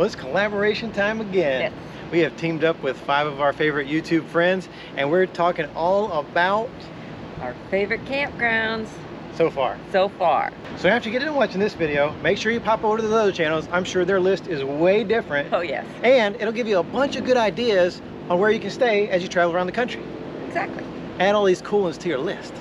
Well, it's collaboration time again. Yes. We have teamed up with 5 of our favorite YouTube friends, and we're talking all about our favorite campgrounds. So far. So far. So after you get in watching this video, make sure you pop over to the other channels. I'm sure their list is way different. Oh, yes. And it'll give you a bunch of good ideas on where you can stay as you travel around the country. Exactly. Add all these cool ones to your list.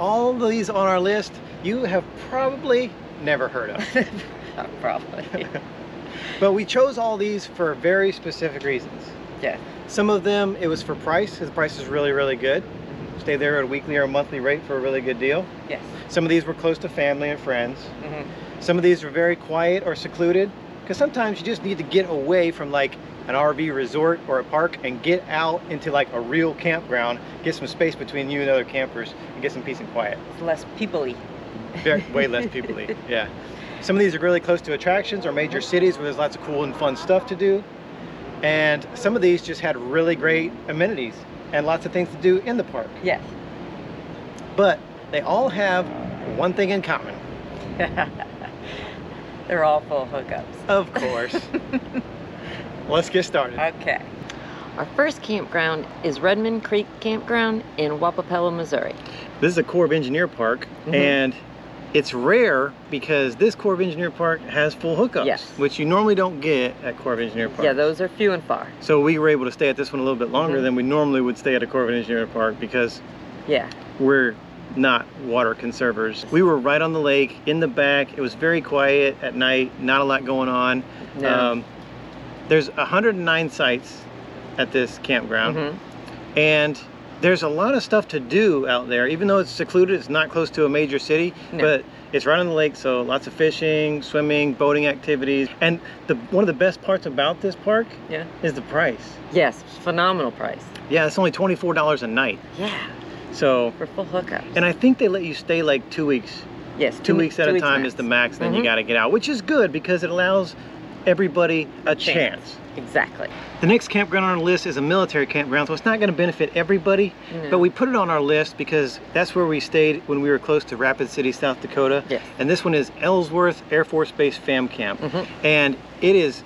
All of these on our list, you have probably never heard of. Probably. But we chose all these for very specific reasons. Yeah. Some of them, it was for price, because the price is really, really good. Stay there at a weekly or a monthly rate for a really good deal. Yes. Some of these were close to family and friends. Mm-hmm. Some of these were very quiet or secluded, because sometimes you just need to get away from like an RV resort or a park and get out into like a real campground, get some space between you and other campers and get some peace and quiet. It's less people-y. Way less people-y, yeah. Some of these are really close to attractions or major cities where there's lots of cool and fun stuff to do. And some of these just had really great amenities and lots of things to do in the park. Yes. But they all have one thing in common. They're all full of hookups. Of course. Let's get started. Okay. Our first campground is Redmond Creek Campground in Wapapella, Missouri. This is a Corps of Engineer park, mm-hmm. and it's rare because this Corps of Engineer park has full hookups, yes. which you normally don't get at Corps of Engineer parks. Yeah, those are few and far. So we were able to stay at this one a little bit longer mm-hmm. than we normally would stay at a Corps of Engineer park because yeah. we're not water conservers. We were right on the lake, in the back. It was very quiet at night, not a lot going on. No. There's 109 sites at this campground, mm-hmm. and there's a lot of stuff to do out there. Even though it's secluded, it's not close to a major city, no. but it's right on the lake, so lots of fishing, swimming, boating activities. And one of the best parts about this park yeah. is the price. Yes, phenomenal price. Yeah, it's only $24 a night. Yeah, so for full hookups. And I think they let you stay like 2 weeks. Yes, two weeks at a time is the max, mm-hmm. then you gotta get out, which is good because it allows everybody a chance. Exactly. The next campground on our list is a military campground, so it's not going to benefit everybody, no. but we put it on our list because that's where we stayed when we were close to Rapid City, South Dakota. Yes. And this one is Ellsworth Air Force Base Fam Camp. Mm-hmm. And it is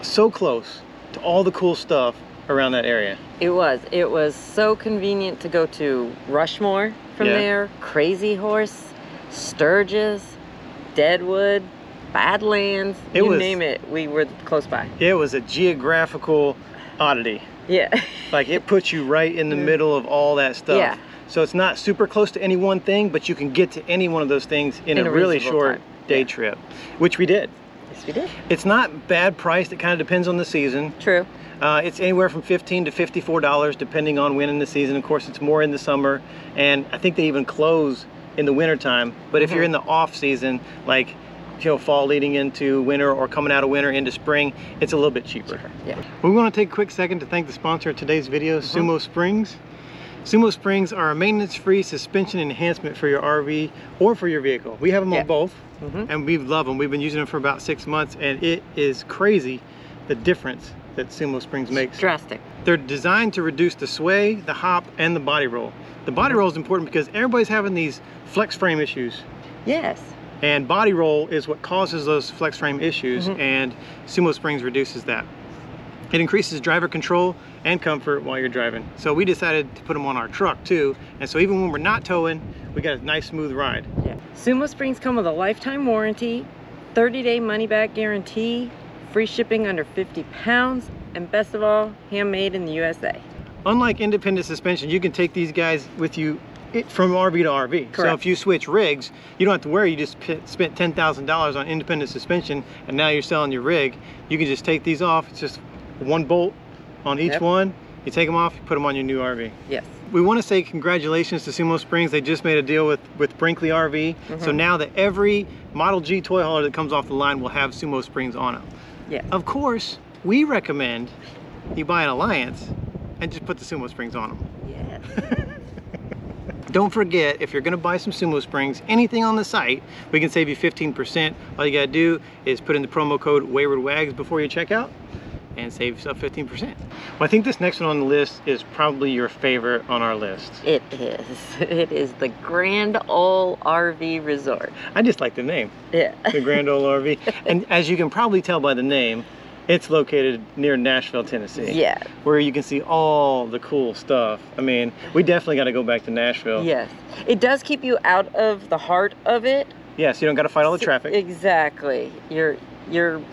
so close to all the cool stuff around that area. It was. It was so convenient to go to Rushmore from yeah. there, Crazy Horse, Sturges, Deadwood, Badlands, name it, we were close by. It was a geographical oddity. Yeah. Like it puts you right in the middle of all that stuff. Yeah. So it's not super close to any one thing, but you can get to any one of those things in a really short day yeah. trip, which we did. Yes, we did. It's not bad priced. It kind of depends on the season. True. It's anywhere from $15 to $54 depending on when in the season. Of course, it's more in the summer, and I think they even close in the wintertime. But if mm-hmm. you're in the off season, like fall leading into winter or coming out of winter into spring, it's a little bit cheaper. Yeah. We want to take a quick second to thank the sponsor of today's video, mm-hmm. Sumo Springs. Sumo Springs are a maintenance-free suspension enhancement for your RV or for your vehicle. We have them yeah. on both, mm-hmm. and we love them. We've been using them for about 6 months, and it is crazy the difference that Sumo Springs makes. Drastic. They're designed to reduce the sway, the hop, and the body roll. The body mm-hmm. roll is important because everybody's having these flex frame issues. Yes. And body roll is what causes those flex frame issues, mm-hmm. and Sumo Springs reduces that. It increases driver control and comfort while you're driving. So we decided to put them on our truck too, and so even when we're not towing, we got a nice smooth ride. Yeah. Sumo Springs come with a lifetime warranty, 30-day money-back guarantee, free shipping under 50 pounds, and best of all, handmade in the USA. Unlike independent suspension, you can take these guys with you from RV to RV. Correct. So if you switch rigs, you don't have to worry. You just spent $10,000 on independent suspension, and now you're selling your rig. You can just take these off. It's just one bolt on each yep. one. You take them off, you put them on your new RV. Yes. We want to say congratulations to Sumo Springs. They just made a deal with Brinkley RV. Mm-hmm. So now that every Model G toy hauler that comes off the line will have Sumo Springs on them. Yes. Of course, we recommend you buy an Alliance and just put the Sumo Springs on them. Yes. Don't forget, if you're gonna buy some Sumo Springs, anything on the site, we can save you 15%. All you gotta do is put in the promo code WAYWARDWAGS before you check out, and save yourself 15%. Well, I think this next one on the list is probably your favorite on our list. It is. It is the Grand Ole RV Resort. I just like the name. Yeah. The Grand Ole RV. And as you can probably tell by the name, it's located near Nashville, Tennessee. Yeah. Where you can see all the cool stuff. I mean, we definitely got to go back to Nashville. Yes. It does keep you out of the heart of it. Yes, you don't got to fight all the traffic. Exactly. You're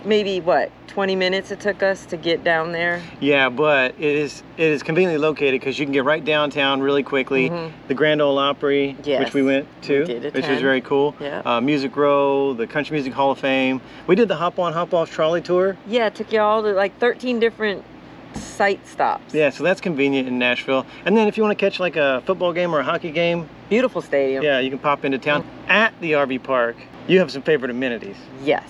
maybe, what, 20 minutes it took us to get down there? Yeah, but it is conveniently located because you can get right downtown really quickly. Mm-hmm. The Grand Ole Opry, yes, which we went to, which was very cool. Yeah. Music Row, the Country Music Hall of Fame. We did the hop-on, hop-off trolley tour. Yeah, it took you all to like 13 different sight stops. Yeah, so that's convenient in Nashville. And then if you want to catch like a football game or a hockey game. Beautiful stadium. Yeah, you can pop into town. Mm-hmm. At the RV park, you have some favorite amenities. Yes.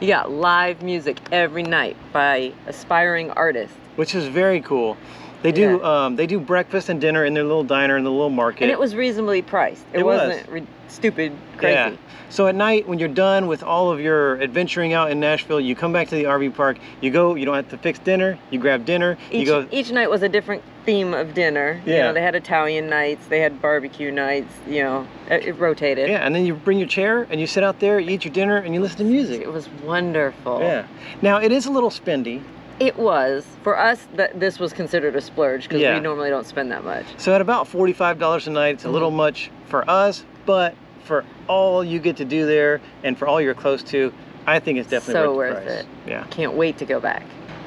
You got live music every night by aspiring artists, which is very cool. They do they do breakfast and dinner in their little diner in the little market, and it was reasonably priced. It wasn't stupid crazy. Yeah. So at night when you're done with all of your adventuring out in Nashville, you come back to the RV park. You go. You don't have to fix dinner. You grab dinner. Each night was a different theme of dinner. Yeah. You know, they had Italian nights. They had barbecue nights. You know, it rotated. Yeah, and then you bring your chair and you sit out there, you eat your dinner, and you listen to music. It was wonderful. Yeah. Now it is a little spendy. It was. For us, this was considered a splurge because we normally don't spend that much. So at about $45 a night, it's a little much for us, but for all you get to do there and for all you're close to, I think it's definitely so worth it. Yeah. Can't wait to go back.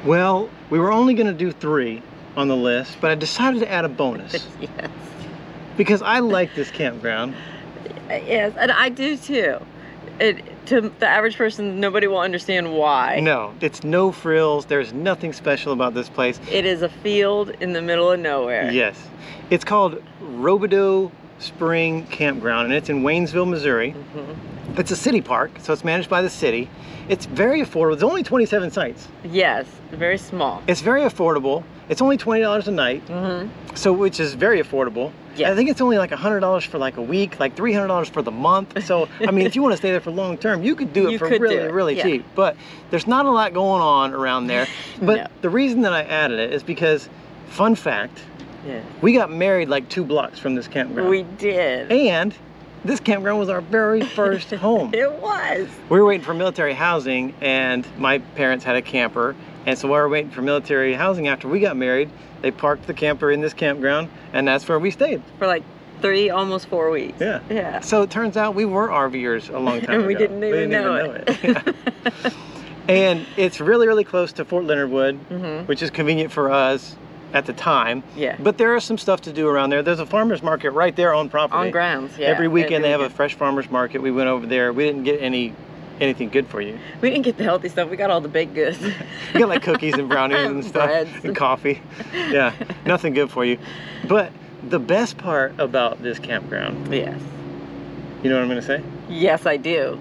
Well, we were only going to do 3 on the list, but I decided to add a bonus. Yes. Because I like this campground. Yes, and I do too. To the average person, nobody will understand why. No, it's no frills. There's nothing special about this place. It is a field in the middle of nowhere. Yes. It's called Robidoux Spring Campground, and it's in Waynesville, Missouri. Mm-hmm. It's a city park, so it's managed by the city. It's very affordable. It's only 27 sites. Yes, very small. It's very affordable. It's only $20 a night, so which is very affordable. Yes. I think it's only like $100 for like a week, like $300 for the month. So, I mean, if you want to stay there for long term, you could do it for really cheap. But there's not a lot going on around there. But the reason that I added it is because, fun fact, we got married like 2 blocks from this campground. We did. And this campground was our very first home. It was. We were waiting for military housing, and my parents had a camper. And so while we were waiting for military housing after we got married, they parked the camper in this campground, and that's where we stayed. For like 3, almost 4 weeks. Yeah. Yeah. So it turns out we were RVers a long time ago. And we didn't even know it. Yeah. And it's really, really close to Fort Leonard Wood, which is convenient for us at the time. Yeah. But there is some stuff to do around there. There's a farmer's market right there on property. On grounds, yeah. Every weekend they have a fresh farmer's market. We went over there. We didn't get anything good for you. We didn't get the healthy stuff. We got all the baked goods. We got like cookies and brownies and stuff and coffee. Yeah, nothing good for you. But the best part about this campground. Yes. You know what I'm going to say? Yes, I do.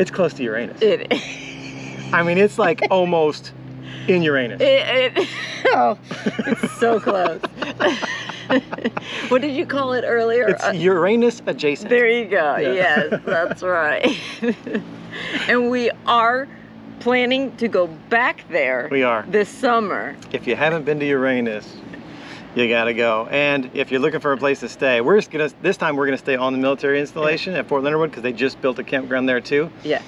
It's close to Uranus. It is. I mean, it's like almost in Uranus. It's so close. What did you call it earlier? It's Uranus adjacent. There you go. Yeah. Yes, that's right. And we are planning to go back there. We are. This summer. If you haven't been to Uranus, you gotta go. And if you're looking for a place to stay, this time we're gonna stay on the military installation at Fort Leonard Wood because they just built a campground there too. Yeah.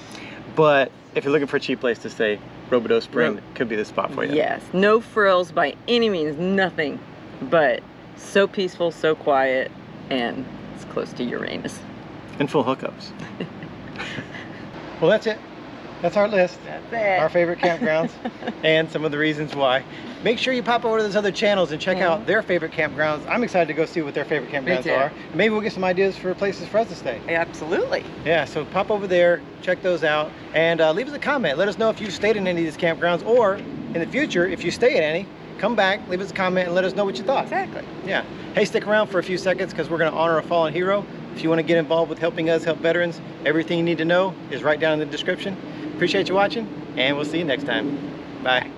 But if you're looking for a cheap place to stay, Robidoux Spring could be the spot for you. Yes. No frills by any means, nothing. But so peaceful, so quiet, and it's close to Uranus. And full hookups. Well, that's it. That's our list. That's it. Our favorite campgrounds and some of the reasons why. Make sure you pop over to those other channels and check out their favorite campgrounds. I'm excited to go see what their favorite campgrounds are. Maybe we'll get some ideas for places for us to stay. Absolutely. Yeah, so pop over there, check those out, and leave us a comment. Let us know if you've stayed in any of these campgrounds, or in the future, if you stay at any, come back, leave us a comment, and let us know what you thought. Exactly. Yeah. Hey, stick around for a few seconds because we're going to honor a fallen hero. If you want to get involved with helping us help veterans, everything you need to know is right down in the description. Appreciate you watching, and we'll see you next time. Bye.